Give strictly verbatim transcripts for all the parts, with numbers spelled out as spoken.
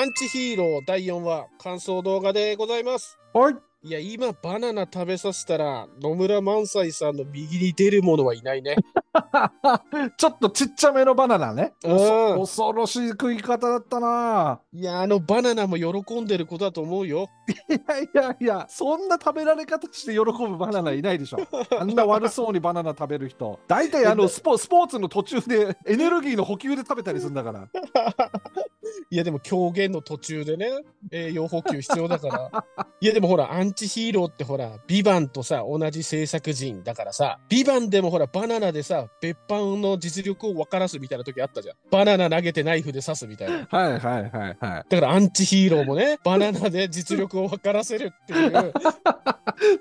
アンチヒーローだいよんわ感想動画でございます。はい。いや今バナナ食べさせたら野村萬斎さんの右に出る者はいないね。ちょっとちっちゃめのバナナね。恐ろしい食い方だったな。いやあのバナナも喜んでることだと思うよ。いやいやいや、そんな食べられ方して喜ぶバナナいないでしょ。あんな悪そうにバナナ食べる人大体あのスポ、スポーツの途中でエネルギーの補給で食べたりするんだから。いやでも狂言の途中でね栄養補給必要だから。いやでもほらアンチヒーローってほら「ビバンとさ同じ制作人だからさ「ビバンでもほらバナナでさ別班の実力を分からすみたいな時あったじゃん。バナナ投げてナイフで刺すみたいな。はいはいはいはい。だからアンチヒーローもねバナナで実力を分からせるっていう。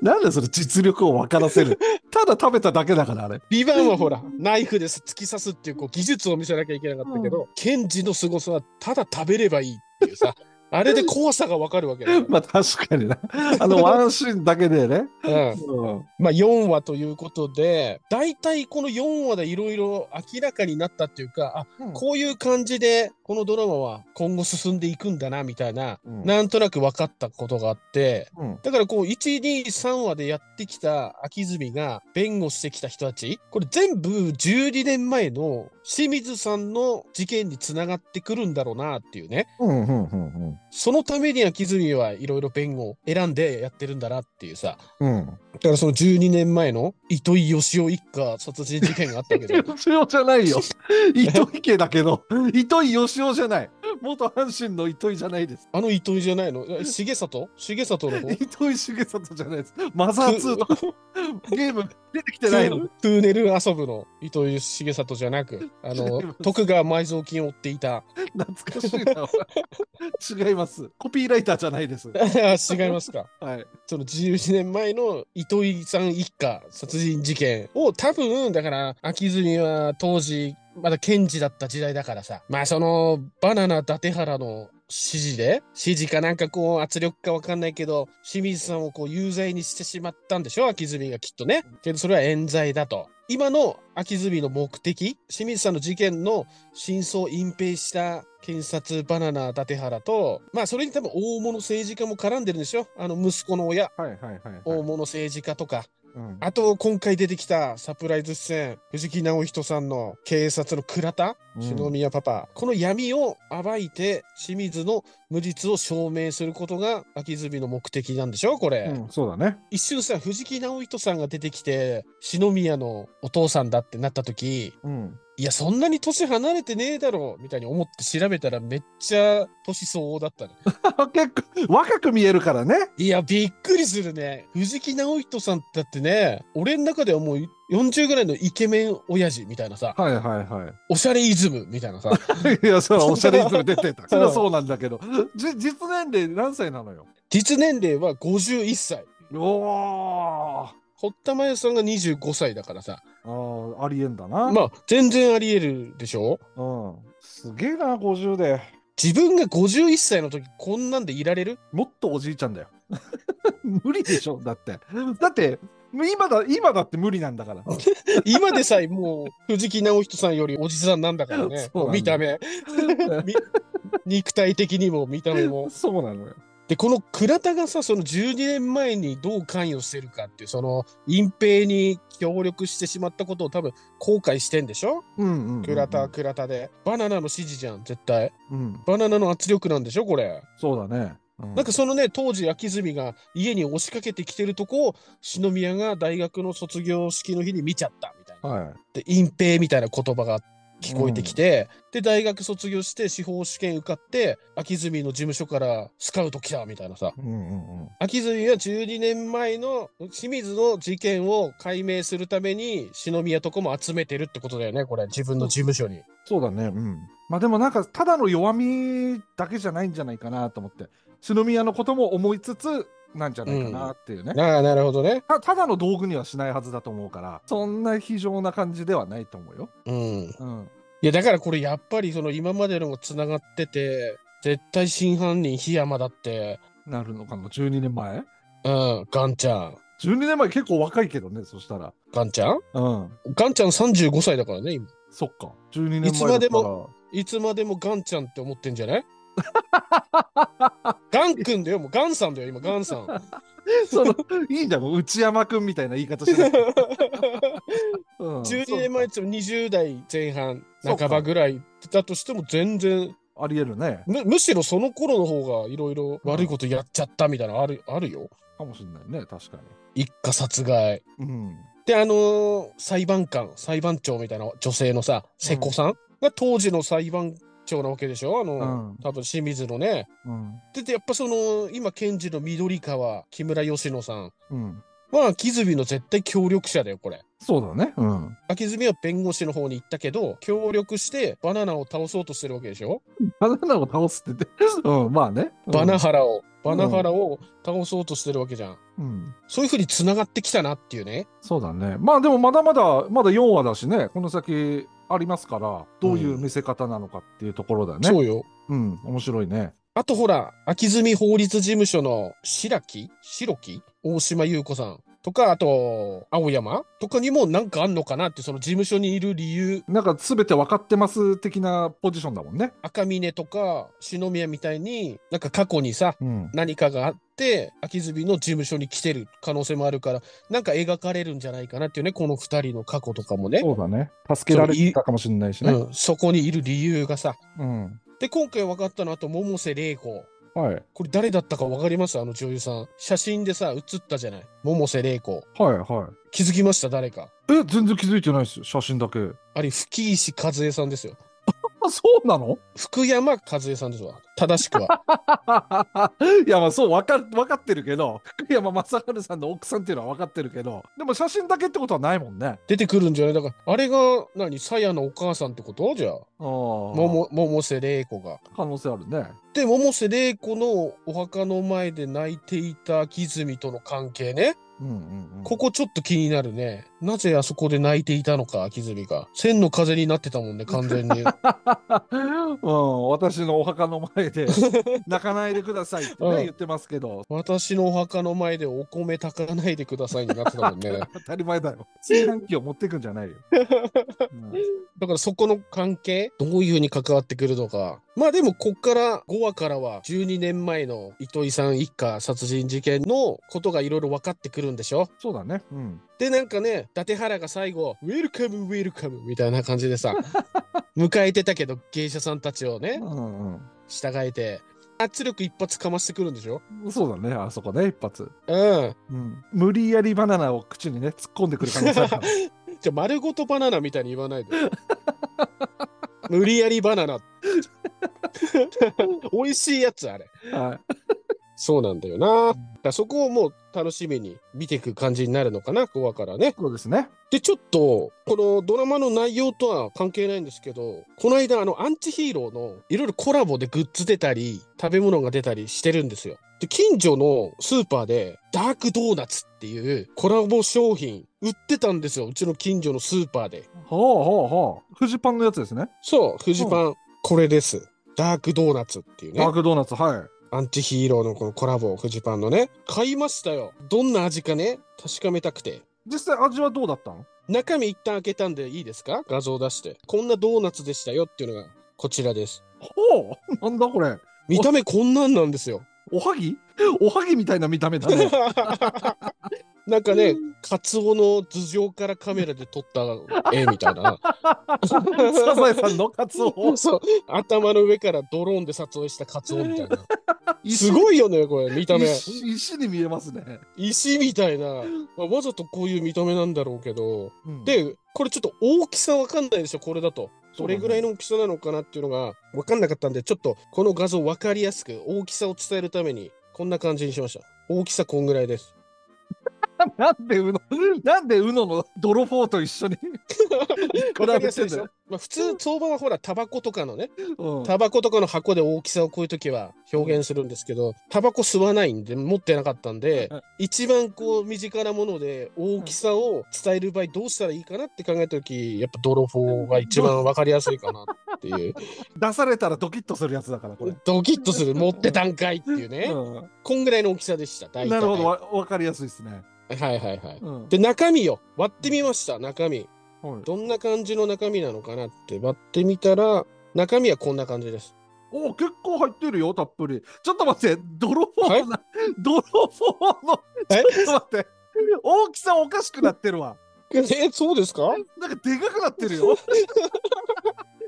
なんだそれ実力を分からせる。ただ食べただけだからあれ。ビバンはほらナイフで突き刺すっていうこう技術を見せなきゃいけなかったけど、うん、ケンジの凄さはただ食べればいいっていうさ。あれで怖さがわかるわけだ。まあ確かにな。あのワンシーンだけでね。うん。まあよんわということで、大体このよんわでいろいろ明らかになったっていうか、あ、うん、こういう感じでこのドラマは今後進んでいくんだなみたいな、うん、なんとなく分かったことがあって、うん、だからこういち、に、さんわでやってきた秋住が弁護してきた人たち、これ全部じゅうにねんまえの清水さんの事件につながってくるんだろうなっていうね。うんうんうんうん。そのために秋住はいろいろ弁護を選んでやってるんだなっていうさ、うん、だからそのじゅうにねんまえの糸井義男一家殺人事件があったけど。義男じゃないよ。糸井家だけど。糸井義男じゃない。元阪神の糸井じゃないです。あの糸井じゃないの。重里重里の方。糸井重里じゃないです。マザーツーのゲーム出てきてないの。トゥーネル遊ぶの糸井重里じゃなく、あの徳川埋蔵金を追っていた。懐かしいな。違います。コピーライターじゃないです。違いますか。はい。そのじゅういちねんまえの糸井さん一家殺人事件を多分だから秋住は当時まだ検事だった時代だからさ、まあそのバナナ伊達原の指示で指示かなんかこう圧力かわかんないけど清水さんをこう有罪にしてしまったんでしょ秋住がきっとね。けどそれは冤罪だと。今の秋住の目的、清水さんの事件の真相を隠蔽した検察バナナ伊達原と、まあそれに多分大物政治家も絡んでるんでしょ、あの息子の親。大物政治家とか。うん、あと今回出てきたサプライズ出演藤木直人さんの警察の倉田、うん、篠宮パパ、この闇を暴いて清水の無実を証明することが秋住の目的なんでしょこれ、うん、そうだね。一瞬さ藤木直人さんが出てきて篠宮のお父さんだってなった時、うん、いやそんなに年離れてねえだろうみたいに思って調べたらめっちゃ年相応だったね。結構若く見えるからね。いやびっくりするね。藤木直人さんだってね、俺の中ではもうよんじゅうぐらいのイケメン親父みたいなさ、はいはいはい、おしゃれイズムみたいなさ。いやそれはおしゃれイズム出てた。それはそうなんだけど、じ実年齢何歳なのよ。実年齢はごじゅういっさい。おー、堀田真由さんがにじゅうごさいだからさ、あありえんだな。まあ全然ありえるでしょ。うん、すげえなごじゅうで。自分がごじゅういっさいの時こんなんでいられる？もっとおじいちゃんだよ。無理でしょだって。だって今だ今だって無理なんだから。今でさえもう藤木直人さんよりおじさんなんだからね。見た目。肉体的にも見た目も。そうなのよ。でこの倉田がさそのじゅうにねんまえにどう関与してるかっていうその隠蔽に協力してしまったことを多分後悔してんでしょ。倉田倉田でバナナの指示じゃん絶対、うん、バナナの圧力なんでしょこれ。そうだね。うん、なんかそのね当時秋住が家に押しかけてきてるとこを篠宮が大学の卒業式の日に見ちゃったみたいな、はい、で隠蔽みたいな言葉があって聞こえてきて、うん、で大学卒業して司法試験受かって秋住の事務所からスカウト来たみたいなさ。秋住はじゅうにねんまえの清水の事件を解明するために篠宮とかも集めてるってことだよねこれ自分の事務所に。そうだね。うん。まあでもなんかただの弱みだけじゃないんじゃないかなと思って篠宮のことも思いつつなんじゃないかなっていうね、うん、ああなるほどね。 た, ただの道具にはしないはずだと思うからそんな非常な感じではないと思うよ。うん、うん、いやだからこれやっぱりその今までのがつながってて絶対真犯人檜山だってなるのかなじゅうにねんまえ。うんガンちゃんじゅうにねんまえ結構若いけどね。そしたらガンちゃん、うん、ガンちゃんさんじゅうごさいだからね今。そっかじゅうにねんまえだからいつまでもいつまでもガンちゃんって思ってんじゃない。ガン君だよ、もうガンさんだよ、今ガンさん。そのいいんだもん、内山君みたいな言い方してる。うん、じゅうにねんまえって言ってもにじゅうだいぜん半半ばぐらいだとしても全然ありえるね。む, むしろその頃の方がいろいろ悪いことやっちゃったみたいなのある、うん、あるよ。かもしれないね、確かに。一家殺害。うん、であのー、裁判官裁判長みたいな女性のさ瀬古さん、うん、が当時の裁判長なわけでしょ、あの、うん、多分清水のね。うん、で, でやっぱその今検事の緑川木村佳乃さん。うんまあ、木積の絶対協力者だよ、これ。そうだね。うん。木積は弁護士の方に行ったけど、協力してバナナを倒そうとしてるわけでしょ？バナナを倒すって言って、うん、まあね。うん、バナハラを、バナハラを倒そうとしてるわけじゃん。うん。そういうふうに繋がってきたなっていうね。そうだね。まあでもまだまだ、まだよんわだしね、この先ありますから、どういう見せ方なのかっていうところだね。うん、そうよ。うん、面白いね。あとほら、秋住法律事務所の白木、白木、大島優子さんとか、あと、青山とかにもなんかあんのかなって、その事務所にいる理由。なんか全て分かってます的なポジションだもんね。赤嶺とか、篠宮みたいに、なんか過去にさ、うん、何かがあって、秋住の事務所に来てる可能性もあるから、なんか描かれるんじゃないかなっていうね、この二人の過去とかもね。そうだね。助けられたかもしれないしね。うん、そこにいる理由がさ。うん。で、今回分かったのは、あと、百瀬玲子。はい。これ誰だったか分かります？あの女優さん。写真でさ、写ったじゃない。百瀬玲子。はいはい。気づきました？誰か。え、全然気づいてないですよ。写真だけ。あれ、吹石和恵さんですよ。あ、そうなの？福山和恵さんですわ。正しくは。いや、まあそう、分か、分かってるけど、福山雅治さんの奥さんっていうのは分かってるけど、でも写真だけってことはないもんね。出てくるんじゃない？だから、あれが、何、さやのお母さんってことじゃあ。あもも百瀬玲子が可能性あるね。で百瀬玲子のお墓の前で泣いていた秋住との関係ね。ここちょっと気になるね。なぜあそこで泣いていたのか、秋住が。千の風になってたもんね、完全に。うん、私のお墓の前で泣かないでくださいって、ね、うん、言ってますけど、私のお墓の前でお米炊かないでくださいになってたもんね。当たり前だよ。炊飯器を持ってくんじゃないよ。うん、だからそこの関係どういうふうに関わってくるのか。まあでもこっからごわからはじゅうにねんまえの糸井さん一家殺人事件のことがいろいろ分かってくるんでしょ。そうだね。うん、でなんかね、伊達原が最後ウェルカムウェルカムみたいな感じでさ迎えてたけど、芸者さんたちをね、うん、うん、従えて圧力一発かましてくるんでしょ。そうだね、あそこね、一発。うん、うん、無理やりバナナを口にね突っ込んでくる可能性ある。じゃあ丸ごとバナナみたいに言わないで。無理やりバナナ。美味しいやつあれ。はい、そうなんだよな。だそこをもう楽しみに見ていく感じになるのかな、ここからね。そうですね。でちょっとこのドラマの内容とは関係ないんですけど、この間あのアンチヒーローのいろいろコラボでグッズ出たり食べ物が出たりしてるんですよ。で近所のスーパーでダークドーナツっていうコラボ商品売ってたんですよ、うちの近所のスーパーで。ほうほうほう。フジパンのやつですね。そう、フジパン。うん、これです。ダークドーナツっていうね。ダークドーナツ、はい。アンチヒーローのこのコラボ、フジパンのね。買いましたよ。どんな味かね、確かめたくて。実際味はどうだったの？中身一旦開けたんでいいですか？画像出して。こんなドーナツでしたよっていうのがこちらです。ほう、なんだこれ。見た目こんなんなんですよ。おはぎ？おはぎみたいな見た目だね。なんかね、カツオの頭上からカメラで撮った絵みたいな。サザエさんのカツオ。そう、頭の上からドローンで撮影したカツオみたいな。すごいよね、これ見た目。石、石に見えますね。石みたいな、まあ、わざとこういう見た目なんだろうけど、うん、でこれちょっと大きさわかんないでしょ、これだと。どれぐらいの大きさなのかなっていうのが分かんなかったんで、ちょっとこの画像分かりやすく大きさを伝えるためにこんな感じにしました。大きさこんぐらいです。なんでうの、なんでうのの泥棒と一緒に比べてんだよ。まあ普通相場はほらタバコとかのね、うん、タバコとかの箱で大きさをこういう時は表現するんですけど、タバコ吸わないんで持ってなかったんで、うん、一番こう身近なもので大きさを伝える場合どうしたらいいかなって考えた時、やっぱ泥棒が一番わかりやすいかなっていう。出されたらドキッとするやつだからこれ。ドキッとする、持ってたんかいっていうね。うん、こんぐらいの大きさでした。大体。なるほど、わ、わかりやすいですね。はいはいはい。うん、で中身よ、割ってみました。中身、はい、どんな感じの中身なのかなって割ってみたら、中身はこんな感じです。お、結構入ってるよ、たっぷり。ちょっと待って、泥棒な、泥棒の、ちょっと待って、大きさおかしくなってるわ。え、そうですか？なんかでかくなってるよ。い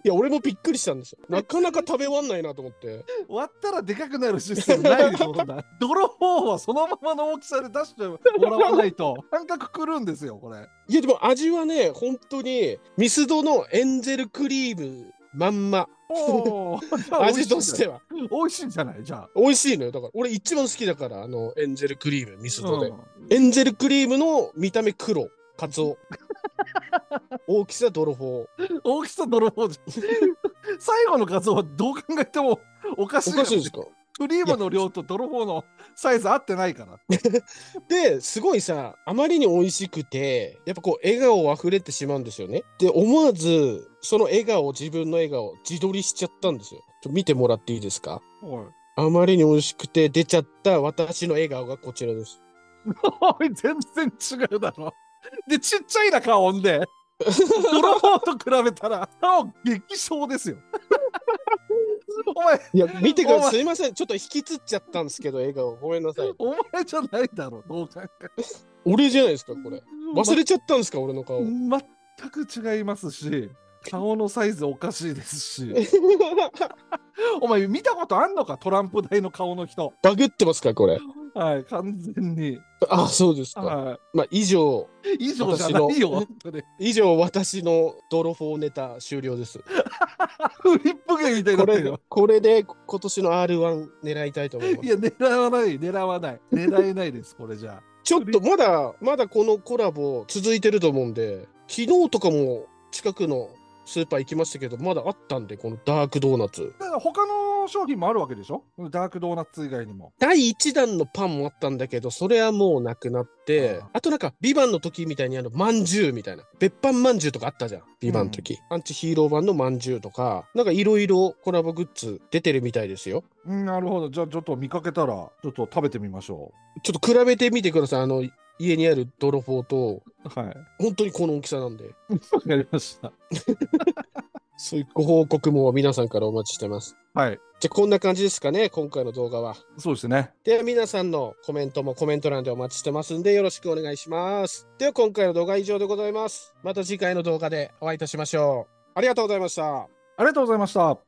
や、俺もびっくりしたんですよ。なかなか食べ終わんないなと思って。割ったらでかくなるシステムないでしょ、そんな。泥棒はそのままの大きさで出してもらわないと、感覚くるんですよ、これ。いや、でも味はね、本当に、ミスドのエンゼルクリームまんま。お味としては美味しいんじゃない？じゃあ美味しいのよ。だから俺一番好きだから、あのエンゼルクリームミスドで、うん、エンゼルクリームの見た目黒カツオ大きさ泥棒大きさ泥棒最後のカツオはどう考えてもおかしい。おかしいですか？クリームの量と泥棒のサイズ合ってないからですごいさ、あまりに美味しくてやっぱこう笑顔あふれてしまうんですよね。で思わずその笑顔、自分の笑顔自撮りしちゃったんですよ。ちょっと見てもらっていいですか？はい。あまりに美味しくて出ちゃった私の笑顔がこちらです。全然違うだろ。でちっちゃいな顔、ほんで泥棒と比べたら顔激小ですよ。お前、いや見てください。すいません、ちょっと引きつっちゃったんですけど、笑顔ごめんなさい。お前じゃないだろ、どう考え俺じゃないですか、これ。忘れちゃったんですか、俺の顔。全く違いますし、顔のサイズおかしいですしお前見たことあんのか、トランプ台の顔の人。バグってますか、これ。はい、完全に。あ、そうですか。はい、まあ、以上。以上じゃないよ。以上、私の泥棒ネタ終了です。フリップ芸みたいになってるよ。これで今年の アールワン 狙いたいと思います。いや、狙わない、狙わない。狙えないです、これじゃあ。ちょっとまだ、まだこのコラボ続いてると思うんで、昨日とかも近くのスーパー行きましたけど、まだあったんで、このダークドーナツ。だから他の商品もあるわけでしょ、ダークドーナツ以外にも。だいいちだんのパンもあったんだけど、それはもうなくなって、 あ, あとなんか「ビバンの時みたいに、あのまんじゅうみたいな別版まんじゅうとかあったじゃん、ビバンの時、うん、アンチヒーロー版のまんじゅうとか、なんかいろいろコラボグッズ出てるみたいですよ。なるほど。じゃあちょっと見かけたらちょっと食べてみましょう。ちょっと比べてみてください。あの家にある泥棒と、はい、本当にこの大きさなんで。わかりましたそういうご報告も皆さんからお待ちしてます。はい。じゃあこんな感じですかね、今回の動画は。そうですね。では皆さんのコメントもコメント欄でお待ちしてますんで、よろしくお願いします。では今回の動画は以上でございます。また次回の動画でお会いいたしましょう。ありがとうございました。ありがとうございました。